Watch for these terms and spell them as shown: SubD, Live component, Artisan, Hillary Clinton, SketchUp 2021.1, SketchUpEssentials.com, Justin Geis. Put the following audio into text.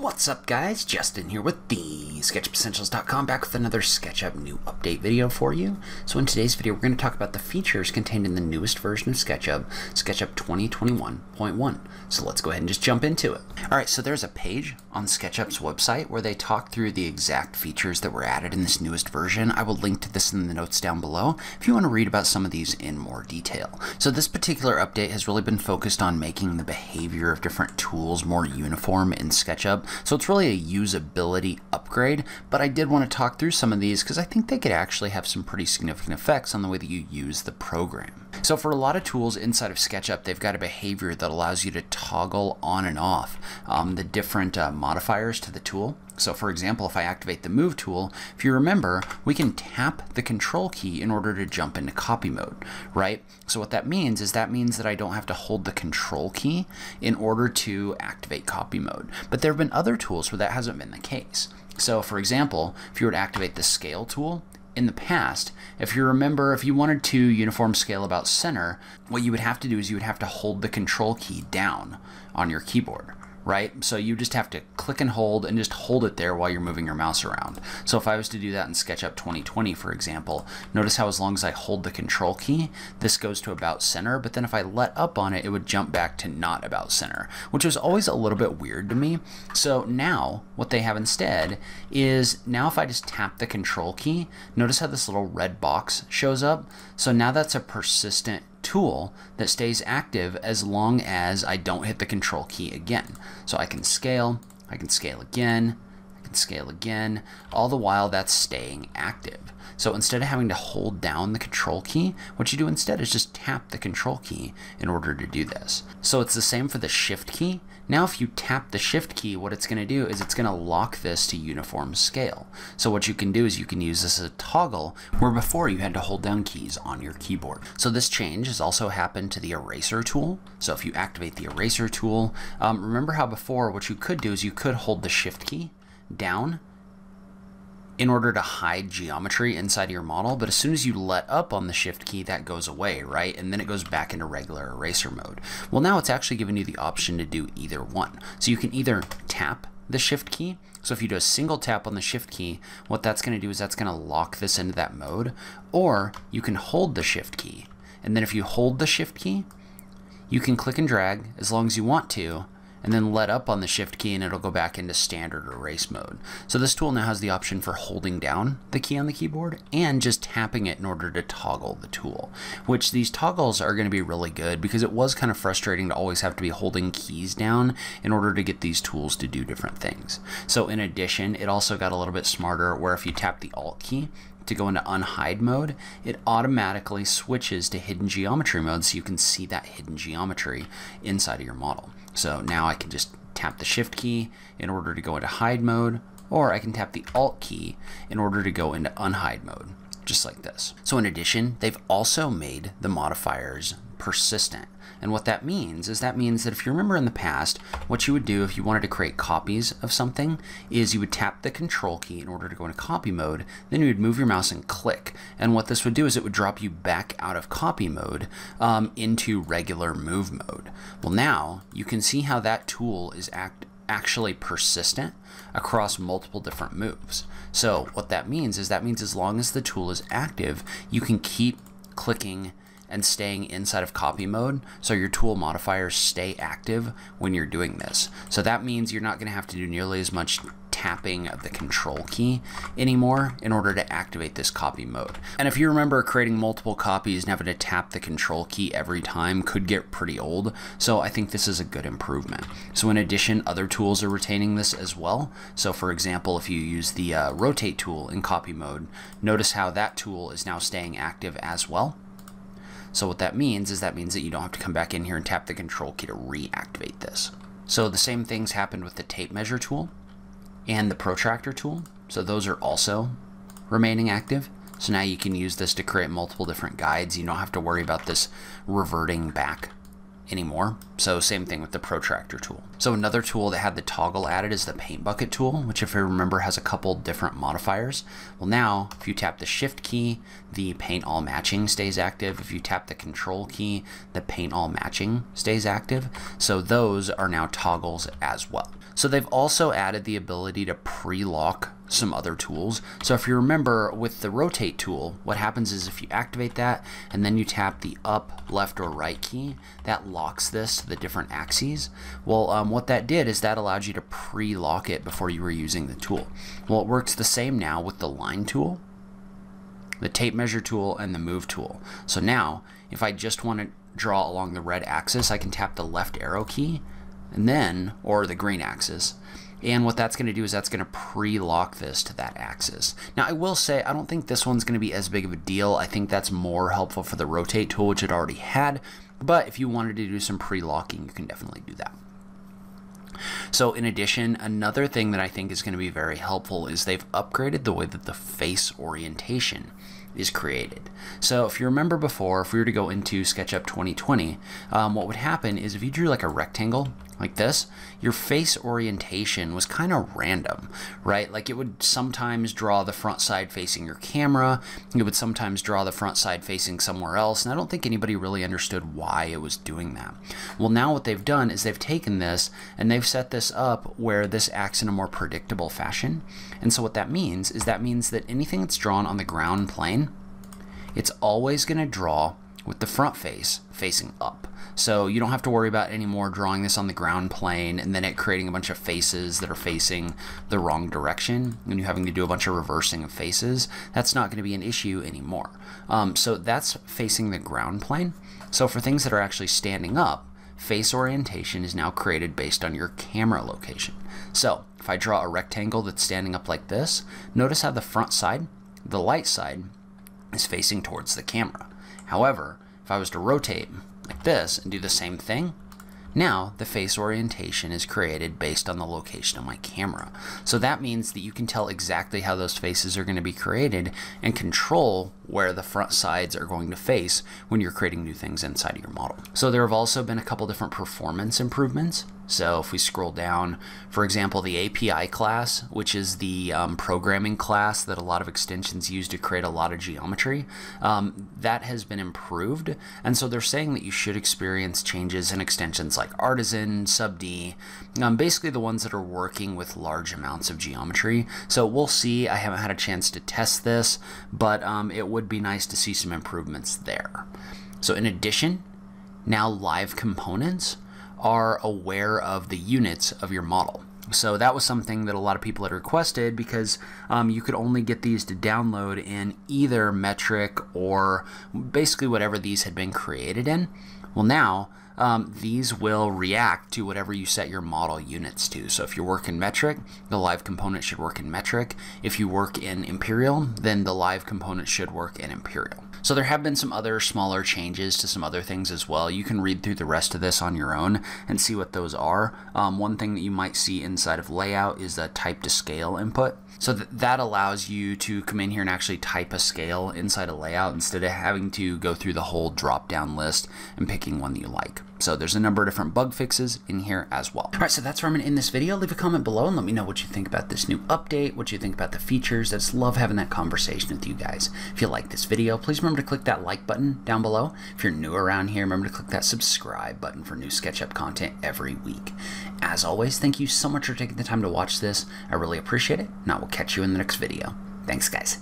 What's up, guys? Justin here with the SketchUpEssentials.com, back with another SketchUp new update video for you. So in today's video, we're going to talk about the features contained in the newest version of SketchUp, SketchUp 2021.1. So let's go ahead and just jump into it. All right, so there's a page on SketchUp's website where they talk through the exact features that were added in this newest version. I will link to this in the notes down below if you want to read about some of these in more detail. So this particular update has really been focused on making the behavior of different tools more uniform in SketchUp. So it's really a usability upgrade, but I did want to talk through some of these because I think they could actually have some pretty significant effects on the way that you use the program. So for a lot of tools inside of SketchUp, they've got a behavior that allows you to toggle on and off the different modifiers to the tool. So for example, if I activate the move tool, if you remember, we can tap the control key in order to jump into copy mode, right? So what that means is that I don't have to hold the control key in order to activate copy mode. But there have been other tools where that hasn't been the case. So for example, if you were to activate the scale tool, in the past, if you remember, if you wanted to uniform scale about center, what you would have to do is you would have to hold the control key down on your keyboard, right? So you just have to click and just hold it there while you're moving your mouse around. So if I was to do that in SketchUp 2020, for example, notice how as long as I hold the control key, this goes to about center, but then if I let up on it, it would jump back to not about center, which was always a little bit weird to me. So now what they have instead is, now if I just tap the control key, notice how this little red box shows up. So now that's a persistent tool that stays active as long as I don't hit the control key again. So I can scale again, I can scale again, all the while that's staying active. So instead of having to hold down the control key, what you do instead is just tap the control key in order to do this. So it's the same for the shift key. Now if you tap the shift key, what it's going to do is it's going to lock this to uniform scale. So what you can do is you can use this as a toggle where before you had to hold down keys on your keyboard. So this change has also happened to the eraser tool. So if you activate the eraser tool, remember how before what you could do is you could hold the shift key down in order to hide geometry inside of your model, but as soon as you let up on the shift key, that goes away, right? And then it goes back into regular eraser mode. Well, now it's actually giving you the option to do either one. So you can either tap the shift key. So if you do a single tap on the shift key, what that's gonna do is that's gonna lock this into that mode, or you can hold the shift key. And then if you hold the shift key, you can click and drag as long as you want to, and then let up on the shift key and it'll go back into standard erase mode. So this tool now has the option for holding down the key on the keyboard and just tapping it in order to toggle the tool, which these toggles are going to be really good because it was kind of frustrating to always have to be holding keys down in order to get these tools to do different things. So in addition, it also got a little bit smarter where if you tap the Alt key to go into unhide mode, it automatically switches to hidden geometry mode so you can see that hidden geometry inside of your model. So now I can just tap the shift key in order to go into hide mode, or I can tap the Alt key in order to go into unhide mode, just like this. So in addition, they've also made the modifiers persistent. And what that means is that if you remember in the past, what you would do if you wanted to create copies of something is you would tap the control key in order to go into copy mode, then you would move your mouse and click. And what this would do is it would drop you back out of copy mode into regular move mode. Well, now you can see how that tool is actually persistent across multiple different moves. So what that means as long as the tool is active, you can keep clicking and staying inside of copy mode, so your tool modifiers stay active when you're doing this. So that means you're not gonna have to do nearly as much tapping of the control key anymore in order to activate this copy mode. And if you remember, creating multiple copies and having to tap the control key every time could get pretty old. So I think this is a good improvement. So in addition, other tools are retaining this as well. So for example, if you use the rotate tool in copy mode, notice how that tool is now staying active as well. So what that means is that you don't have to come back in here and tap the control key to reactivate this. So the same things happened with the tape measure tool and the protractor tool. So those are also remaining active. So now you can use this to create multiple different guides. You don't have to worry about this reverting back anymore. So same thing with the protractor tool. So another tool that had the toggle added is the paint bucket tool, which if you remember has a couple different modifiers. Well, now if you tap the shift key, the paint all matching stays active. If you tap the control key, the paint all matching stays active. So those are now toggles as well. So they've also added the ability to pre-lock some other tools. So if you remember with the rotate tool, what happens is if you activate that and then you tap the up, left, or right key, that locks this to the different axes. Well, what that did is that allowed you to pre-lock it before you were using the tool. Well, it works the same now with the line tool, the tape measure tool, and the move tool. So now if I just want to draw along the red axis, I can tap the left arrow key and then, or the green axis. And what that's going to do is that's going to pre-lock this to that axis. Now I will say, I don't think this one's going to be as big of a deal. I think that's more helpful for the rotate tool, which it already had. But if you wanted to do some pre-locking, you can definitely do that. So in addition, another thing that I think is going to be very helpful is they've upgraded the way that the face orientation is created. So if you remember before, if we were to go into SketchUp 2020, what would happen is if you drew like a rectangle like this, your face orientation was kind of random, right? Like it would sometimes draw the front side facing your camera, it would sometimes draw the front side facing somewhere else, and I don't think anybody really understood why it was doing that. Well, now what they've done is they've taken this and they've set this up where this acts in a more predictable fashion. And so what that means is that means that anything that's drawn on the ground plane, it's always going to draw with the front face facing up. So you don't have to worry about anymore drawing this on the ground plane and then it creating a bunch of faces that are facing the wrong direction and you having to do a bunch of reversing of faces. That's not going to be an issue anymore. So that's facing the ground plane. So for things that are actually standing up, face orientation is now created based on your camera location. So if I draw a rectangle that's standing up like this, notice how the front side, the light side, is facing towards the camera. However, if I was to rotate like this and do the same thing, now the face orientation is created based on the location of my camera. So that means that you can tell exactly how those faces are going to be created and control where the front sides are going to face when you're creating new things inside of your model. So there have also been a couple different performance improvements. So if we scroll down, for example, the API class, which is the programming class that a lot of extensions use to create a lot of geometry, that has been improved. And so they're saying that you should experience changes in extensions like Artisan, SubD, basically the ones that are working with large amounts of geometry. So we'll see. I haven't had a chance to test this, but it would be nice to see some improvements there. So in addition, now live components are aware of the units of your model. So that was something that a lot of people had requested because you could only get these to download in either metric or basically whatever these had been created in. Well, now these will react to whatever you set your model units to. So if you work in metric, the live component should work in metric. If you work in imperial, then the live component should work in imperial. So there have been some other smaller changes to some other things as well. You can read through the rest of this on your own and see what those are. One thing that you might see inside of layout is the type to scale input. So that allows you to come in here and actually type a scale inside a layout instead of having to go through the whole drop down list and picking one that you like. So there's a number of different bug fixes in here as well. All right, so that's where I'm going to end this video. Leave a comment below and let me know what you think about this new update, what you think about the features. I just love having that conversation with you guys. If you like this video, please remember to click that like button down below. If you're new around here, remember to click that subscribe button for new SketchUp content every week. As always, thank you so much for taking the time to watch this. I really appreciate it, and I will catch you in the next video. Thanks, guys.